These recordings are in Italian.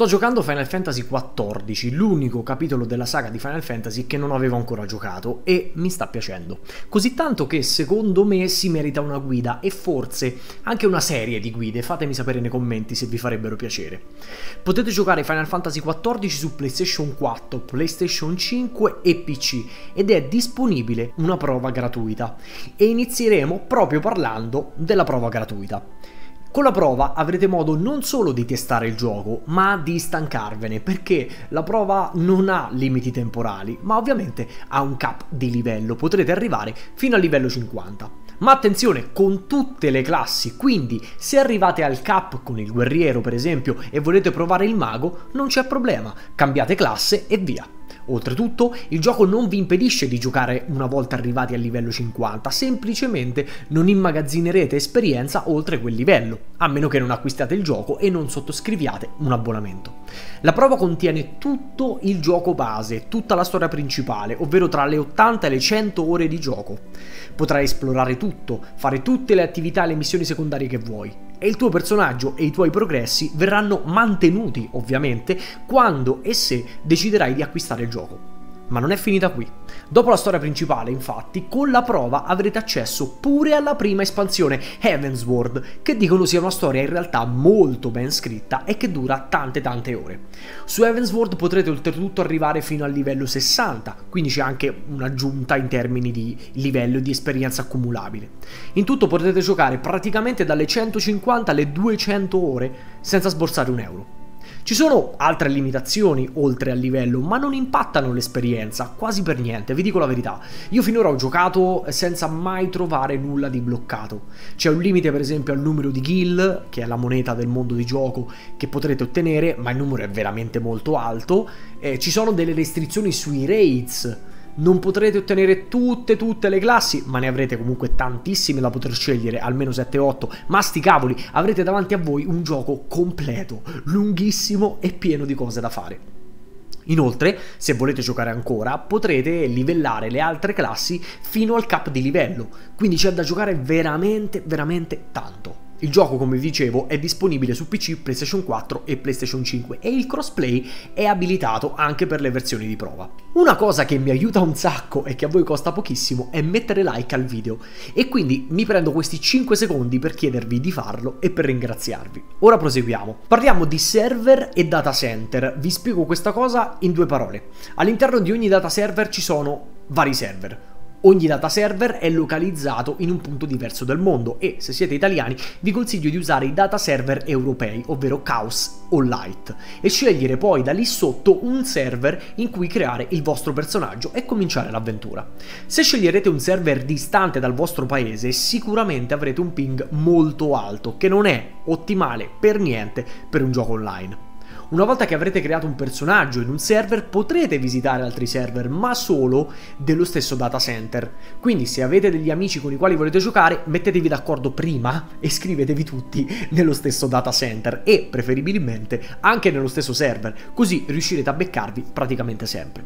Sto giocando Final Fantasy XIV, l'unico capitolo della saga di Final Fantasy che non avevo ancora giocato, e mi sta piacendo. Così tanto che secondo me si merita una guida e forse anche una serie di guide, fatemi sapere nei commenti se vi farebbero piacere. Potete giocare Final Fantasy XIV su PlayStation 4, PlayStation 5 e PC ed è disponibile una prova gratuita e inizieremo proprio parlando della prova gratuita. Con la prova avrete modo non solo di testare il gioco, ma di stancarvene, perché la prova non ha limiti temporali, ma ovviamente ha un cap di livello, potrete arrivare fino al livello 50. Ma attenzione, con tutte le classi, quindi se arrivate al cap con il guerriero per esempio e volete provare il mago, non c'è problema, cambiate classe e via. Oltretutto, il gioco non vi impedisce di giocare una volta arrivati al livello 50, semplicemente non immagazzinerete esperienza oltre quel livello, a meno che non acquistiate il gioco e non sottoscriviate un abbonamento. La prova contiene tutto il gioco base, tutta la storia principale, ovvero tra le 80 e le 100 ore di gioco. Potrai esplorare tutto, fare tutte le attività e le missioni secondarie che vuoi. E il tuo personaggio e i tuoi progressi verranno mantenuti, ovviamente, quando e se deciderai di acquistare il gioco. Ma non è finita qui. Dopo la storia principale, infatti, con la prova avrete accesso pure alla prima espansione, Heavensward, che dicono sia una storia in realtà molto ben scritta e che dura tante ore. Su Heavensward potrete oltretutto arrivare fino al livello 60, quindi c'è anche un'aggiunta in termini di livello e di esperienza accumulabile. In tutto potrete giocare praticamente dalle 150 alle 200 ore senza sborsare un euro. Ci sono altre limitazioni oltre al livello, ma non impattano l'esperienza, quasi per niente, vi dico la verità. Io finora ho giocato senza mai trovare nulla di bloccato. C'è un limite per esempio al numero di gil, che è la moneta del mondo di gioco che potrete ottenere, ma il numero è veramente molto alto. Ci sono delle restrizioni sui raids, non potrete ottenere tutte le classi, ma ne avrete comunque tantissime da poter scegliere, almeno 7-8, ma sti cavoli, avrete davanti a voi un gioco completo, lunghissimo e pieno di cose da fare. Inoltre, se volete giocare ancora, potrete livellare le altre classi fino al cap di livello, quindi c'è da giocare veramente tanto. Il gioco, come vi dicevo, è disponibile su PC, PlayStation 4 e PlayStation 5 e il crossplay è abilitato anche per le versioni di prova. Una cosa che mi aiuta un sacco e che a voi costa pochissimo è mettere like al video, e quindi mi prendo questi 5 secondi per chiedervi di farlo e per ringraziarvi. Ora proseguiamo. Parliamo di server e data center. Vi spiego questa cosa in due parole. All'interno di ogni data server ci sono vari server. Ogni data server è localizzato in un punto diverso del mondo e, se siete italiani, vi consiglio di usare i data server europei, ovvero Chaos o Light, e scegliere poi da lì sotto un server in cui creare il vostro personaggio e cominciare l'avventura. Se sceglierete un server distante dal vostro paese, sicuramente avrete un ping molto alto, che non è ottimale per niente per un gioco online. Una volta che avrete creato un personaggio in un server, potrete visitare altri server, ma solo dello stesso data center. Quindi se avete degli amici con i quali volete giocare, mettetevi d'accordo prima e scrivetevi tutti nello stesso data center e preferibilmente anche nello stesso server, così riuscirete a beccarvi praticamente sempre.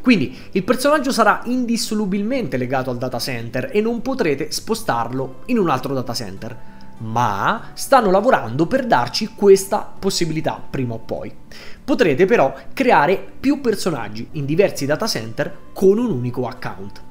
Quindi il personaggio sarà indissolubilmente legato al data center e non potrete spostarlo in un altro data center. Ma stanno lavorando per darci questa possibilità prima o poi. Potrete però creare più personaggi in diversi data center con un unico account.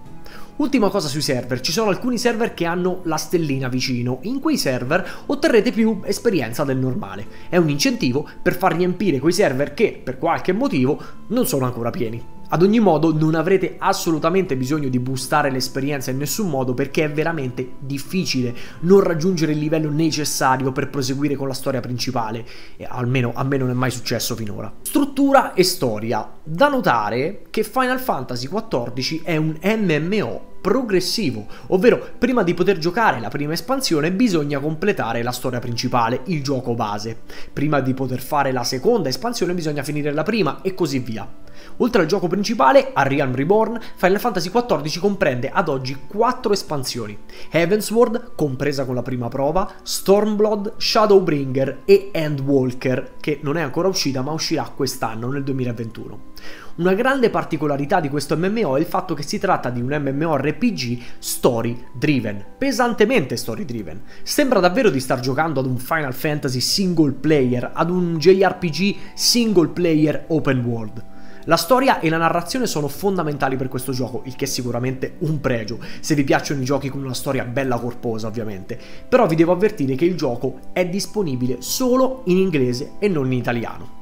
Ultima cosa sui server, ci sono alcuni server che hanno la stellina vicino, in quei server otterrete più esperienza del normale, è un incentivo per far riempire quei server che per qualche motivo non sono ancora pieni. Ad ogni modo non avrete assolutamente bisogno di boostare l'esperienza in nessun modo, perché è veramente difficile non raggiungere il livello necessario per proseguire con la storia principale, e almeno a me non è mai successo finora. Struttura e storia. Da notare che Final Fantasy XIV è un MMO progressivo, ovvero prima di poter giocare la prima espansione bisogna completare la storia principale, il gioco base. Prima di poter fare la seconda espansione bisogna finire la prima e così via. Oltre al gioco principale, A Realm Reborn, Final Fantasy XIV comprende ad oggi 4 espansioni: Heavensward, compresa con la prima prova, Stormblood, Shadowbringer e Endwalker, che non è ancora uscita ma uscirà quest'anno, nel 2021. Una grande particolarità di questo MMO è il fatto che si tratta di un MMORPG story driven, pesantemente story driven. Sembra davvero di star giocando ad un Final Fantasy single player, ad un JRPG single player open world. La storia e la narrazione sono fondamentali per questo gioco, il che è sicuramente un pregio, se vi piacciono i giochi con una storia bella corposa ovviamente, però vi devo avvertire che il gioco è disponibile solo in inglese e non in italiano.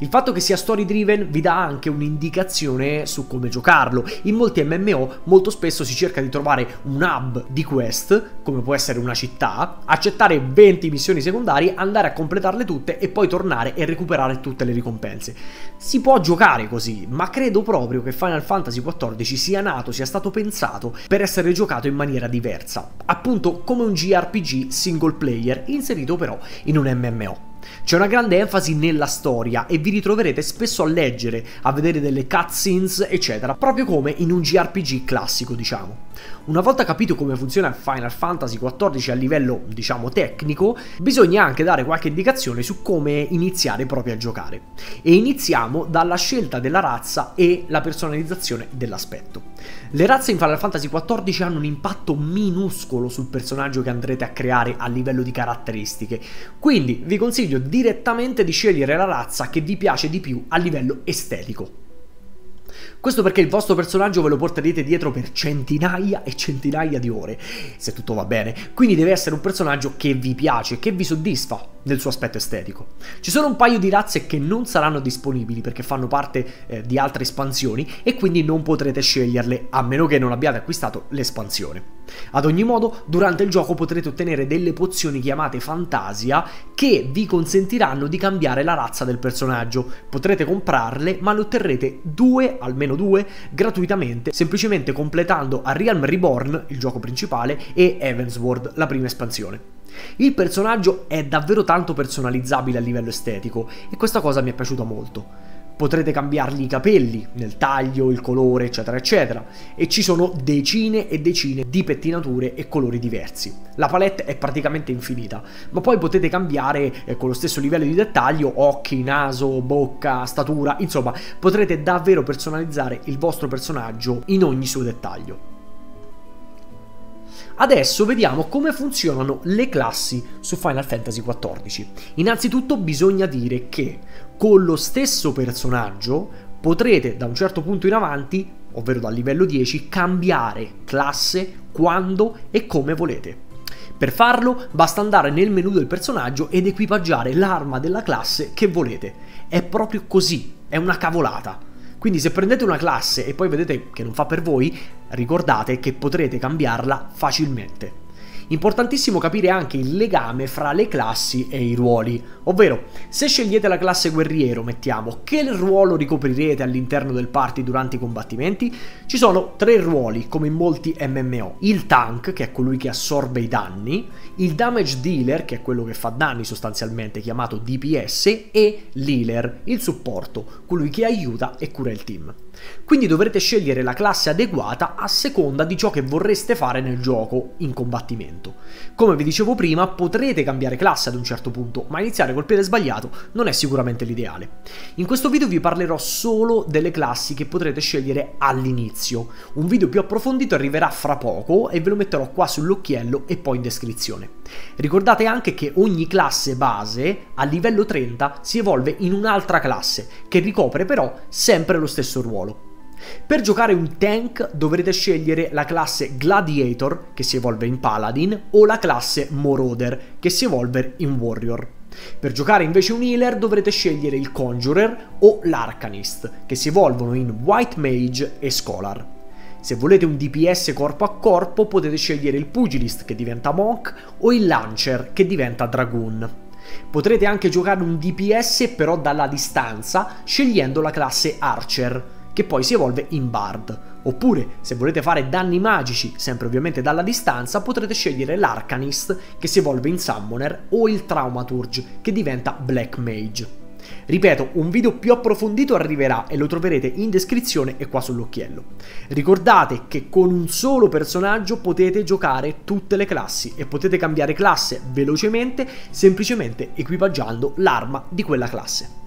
Il fatto che sia story driven vi dà anche un'indicazione su come giocarlo. In molti MMO molto spesso si cerca di trovare un hub di quest, come può essere una città, accettare 20 missioni secondarie, andare a completarle tutte e poi tornare e recuperare tutte le ricompense. Si può giocare così, ma credo proprio che Final Fantasy XIV sia stato pensato per essere giocato in maniera diversa, appunto come un JRPG single player inserito però in un MMO. C'è una grande enfasi nella storia e vi ritroverete spesso a leggere, a vedere delle cutscenes eccetera, proprio come in un JRPG classico diciamo. Una volta capito come funziona Final Fantasy XIV a livello diciamo tecnico, bisogna anche dare qualche indicazione su come iniziare proprio a giocare. E iniziamo dalla scelta della razza e la personalizzazione dell'aspetto. Le razze in Final Fantasy XIV hanno un impatto minuscolo sul personaggio che andrete a creare a livello di caratteristiche, quindi vi consiglio direttamente di scegliere la razza che vi piace di più a livello estetico. Questo perché il vostro personaggio ve lo porterete dietro per centinaia e centinaia di ore, se tutto va bene, quindi deve essere un personaggio che vi piace, che vi soddisfa nel suo aspetto estetico. Ci sono un paio di razze che non saranno disponibili perché fanno parte di altre espansioni e quindi non potrete sceglierle a meno che non abbiate acquistato l'espansione. Ad ogni modo, durante il gioco potrete ottenere delle pozioni chiamate Fantasia che vi consentiranno di cambiare la razza del personaggio. Potrete comprarle, ma le otterrete almeno due, gratuitamente, semplicemente completando A Realm Reborn, il gioco principale, e Heavensward, la prima espansione. Il personaggio è davvero tanto personalizzabile a livello estetico e questa cosa mi è piaciuta molto. Potrete cambiargli i capelli, nel taglio, il colore, eccetera, eccetera. E ci sono decine e decine di pettinature e colori diversi. La palette è praticamente infinita, ma poi potete cambiare con lo stesso livello di dettaglio occhi, naso, bocca, statura, insomma, potrete davvero personalizzare il vostro personaggio in ogni suo dettaglio. Adesso vediamo come funzionano le classi su Final Fantasy XIV. Innanzitutto bisogna dire che con lo stesso personaggio potrete da un certo punto in avanti, ovvero dal livello 10, cambiare classe quando e come volete. Per farlo basta andare nel menu del personaggio ed equipaggiare l'arma della classe che volete. È proprio così, è una cavolata. Quindi se prendete una classe e poi vedete che non fa per voi, ricordate che potrete cambiarla facilmente. Importantissimo capire anche il legame fra le classi e i ruoli, ovvero se scegliete la classe guerriero, mettiamo, che ruolo ricoprirete all'interno del party durante i combattimenti? Ci sono 3 ruoli, come in molti MMO: il tank, che è colui che assorbe i danni, il damage dealer, che è quello che fa danni sostanzialmente, chiamato DPS, e l'healer, il supporto, colui che aiuta e cura il team. Quindi dovrete scegliere la classe adeguata a seconda di ciò che vorreste fare nel gioco in combattimento. Come vi dicevo prima, potrete cambiare classe ad un certo punto, ma iniziare col piede sbagliato non è sicuramente l'ideale. In questo video vi parlerò solo delle classi che potrete scegliere all'inizio. Un video più approfondito arriverà fra poco e ve lo metterò qua sull'occhiello e poi in descrizione. Ricordate anche che ogni classe base a livello 30 si evolve in un'altra classe, che ricopre però sempre lo stesso ruolo. Per giocare un tank dovrete scegliere la classe Gladiator, che si evolve in Paladin, o la classe Marauder, che si evolve in Warrior. Per giocare invece un healer dovrete scegliere il Conjurer o l'Arcanist, che si evolvono in White Mage e Scholar. Se volete un DPS corpo a corpo potete scegliere il Pugilist, che diventa Monk, o il Lancer, che diventa Dragoon. Potrete anche giocare un DPS però dalla distanza, scegliendo la classe Archer, che poi si evolve in Bard. Oppure, se volete fare danni magici, sempre ovviamente dalla distanza, potrete scegliere l'Arcanist, che si evolve in Summoner, o il Thaumaturge, che diventa Black Mage. Ripeto, un video più approfondito arriverà e lo troverete in descrizione e qua sull'occhiello. Ricordate che con un solo personaggio potete giocare tutte le classi e potete cambiare classe velocemente, semplicemente equipaggiando l'arma di quella classe.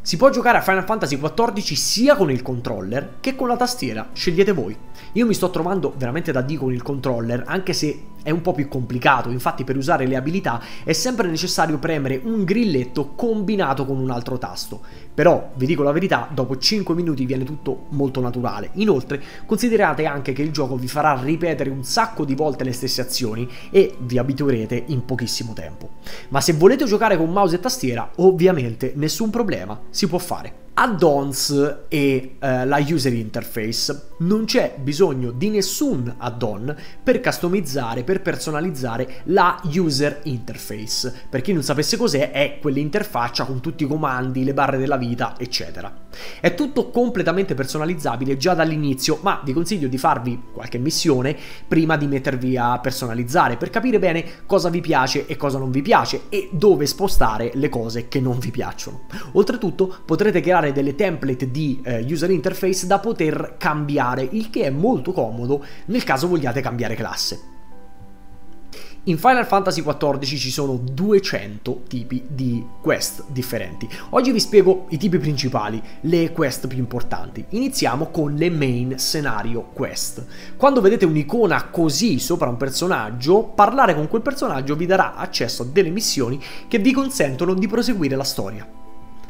Si può giocare a Final Fantasy XIV sia con il controller che con la tastiera, scegliete voi. Io mi sto trovando veramente da D con il controller, anche se è un po' più complicato, infatti per usare le abilità è sempre necessario premere un grilletto combinato con un altro tasto. Però, vi dico la verità, dopo 5 minuti viene tutto molto naturale. Inoltre, considerate anche che il gioco vi farà ripetere un sacco di volte le stesse azioni e vi abituerete in pochissimo tempo. Ma se volete giocare con mouse e tastiera, ovviamente nessun problema, si può fare. Add-ons e la user interface. Non c'è bisogno di nessun add-on per customizzare, per personalizzare la user interface. Per chi non sapesse cos'è, è quell'interfaccia con tutti i comandi, le barre della vita, eccetera. È tutto completamente personalizzabile già dall'inizio, ma vi consiglio di farvi qualche missione prima di mettervi a personalizzare per capire bene cosa vi piace e cosa non vi piace e dove spostare le cose che non vi piacciono. Oltretutto potrete creare delle template di user interface da poter cambiare, il che è molto comodo nel caso vogliate cambiare classe. In Final Fantasy XIV ci sono 200 tipi di quest differenti. Oggi vi spiego i tipi principali, le quest più importanti. Iniziamo con le main scenario quest. Quando vedete un'icona così sopra un personaggio, parlare con quel personaggio vi darà accesso a delle missioni che vi consentono di proseguire la storia.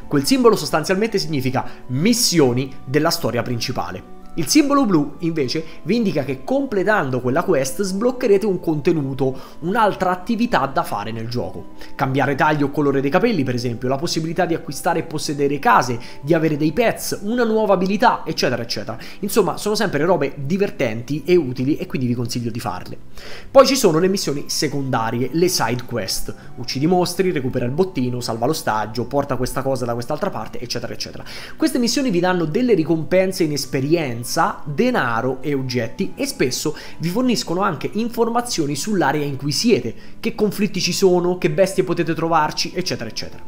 Quel simbolo sostanzialmente significa missioni della storia principale. Il simbolo blu invece vi indica che completando quella quest sbloccherete un contenuto, un'altra attività da fare nel gioco. Cambiare taglio o colore dei capelli per esempio, la possibilità di acquistare e possedere case, di avere dei pets, una nuova abilità, eccetera eccetera. Insomma, sono sempre robe divertenti e utili e quindi vi consiglio di farle. Poi ci sono le missioni secondarie, le side quest. Uccidi mostri, recupera il bottino, salva l'ostaggio, porta questa cosa da quest'altra parte, eccetera eccetera. Queste missioni vi danno delle ricompense in esperienza, denaro e oggetti e spesso vi forniscono anche informazioni sull'area in cui siete, che conflitti ci sono, che bestie potete trovarci, eccetera eccetera.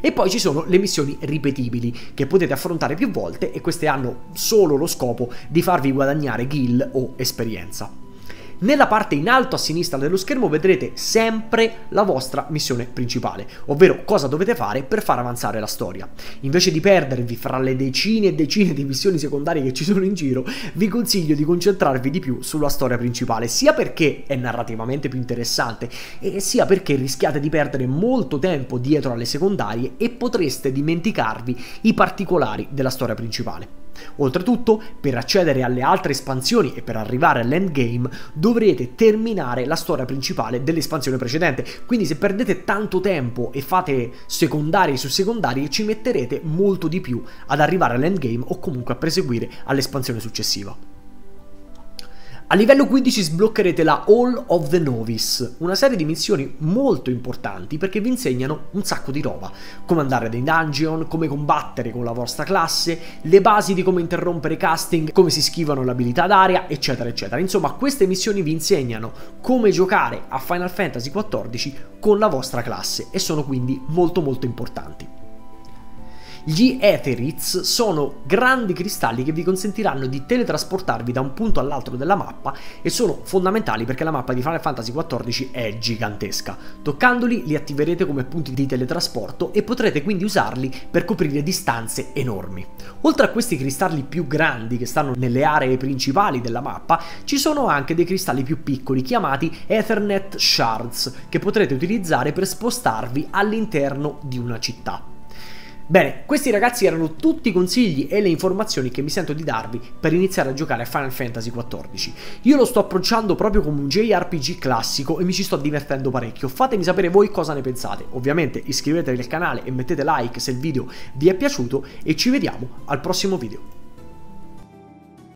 E poi ci sono le missioni ripetibili che potete affrontare più volte e queste hanno solo lo scopo di farvi guadagnare gil o esperienza. Nella parte in alto a sinistra dello schermo vedrete sempre la vostra missione principale, ovvero cosa dovete fare per far avanzare la storia. Invece di perdervi fra le decine e decine di missioni secondarie che ci sono in giro, vi consiglio di concentrarvi di più sulla storia principale, sia perché è narrativamente più interessante, e sia perché rischiate di perdere molto tempo dietro alle secondarie e potreste dimenticarvi i particolari della storia principale. Oltretutto, per accedere alle altre espansioni e per arrivare all'endgame dovrete terminare la storia principale dell'espansione precedente, quindi se perdete tanto tempo e fate secondarie su secondarie ci metterete molto di più ad arrivare all'endgame o comunque a proseguire all'espansione successiva. A livello 15 sbloccherete la Hall of the Novice, una serie di missioni molto importanti perché vi insegnano un sacco di roba, come andare nei dungeon, come combattere con la vostra classe, le basi di come interrompere casting, come si schivano le abilità d'aria, eccetera eccetera. Insomma, queste missioni vi insegnano come giocare a Final Fantasy XIV con la vostra classe e sono quindi molto molto importanti. Gli Aetheryte sono grandi cristalli che vi consentiranno di teletrasportarvi da un punto all'altro della mappa e sono fondamentali perché la mappa di Final Fantasy XIV è gigantesca. Toccandoli li attiverete come punti di teletrasporto e potrete quindi usarli per coprire distanze enormi. Oltre a questi cristalli più grandi che stanno nelle aree principali della mappa, ci sono anche dei cristalli più piccoli chiamati Ethernet Shards che potrete utilizzare per spostarvi all'interno di una città. Bene, questi ragazzi erano tutti i consigli e le informazioni che mi sento di darvi per iniziare a giocare a Final Fantasy XIV. Io lo sto approcciando proprio come un JRPG classico e mi ci sto divertendo parecchio. Fatemi sapere voi cosa ne pensate. Ovviamente iscrivetevi al canale e mettete like se il video vi è piaciuto e ci vediamo al prossimo video.